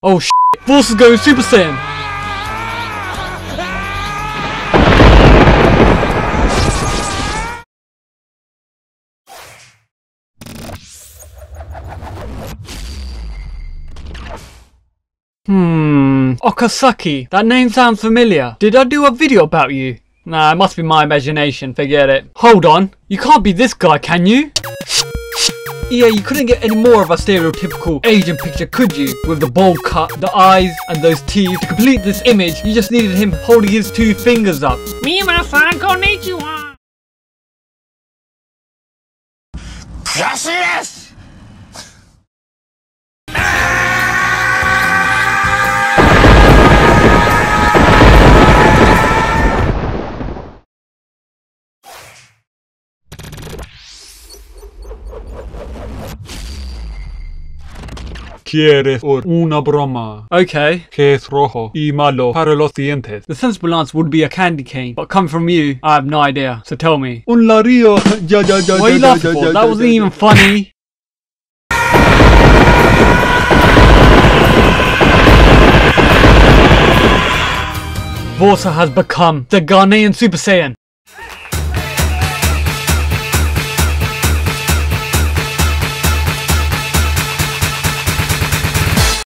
Oh shit! Vorsah is going Super Saiyan! Okazaki. That name sounds familiar. Did I do a video about you? Nah, it must be my imagination. Forget it. Hold on. You can't be this guy, can you? Yeah, you couldn't get any more of a stereotypical Asian picture, could you? With the bowl cut, the eyes, and those teeth. To complete this image, you just needed him holding his two fingers up. Miura-san, konnichiwa! Yes! ¿Quieres una broma? Okay. Que es rojo y malo para los dientes. The sensible answer would be a candy cane, but come from you, I have no idea. So tell me. Un larío. Why are you laughing for? That wasn't even funny. Vorsah has become the Ghanaian Super Saiyan.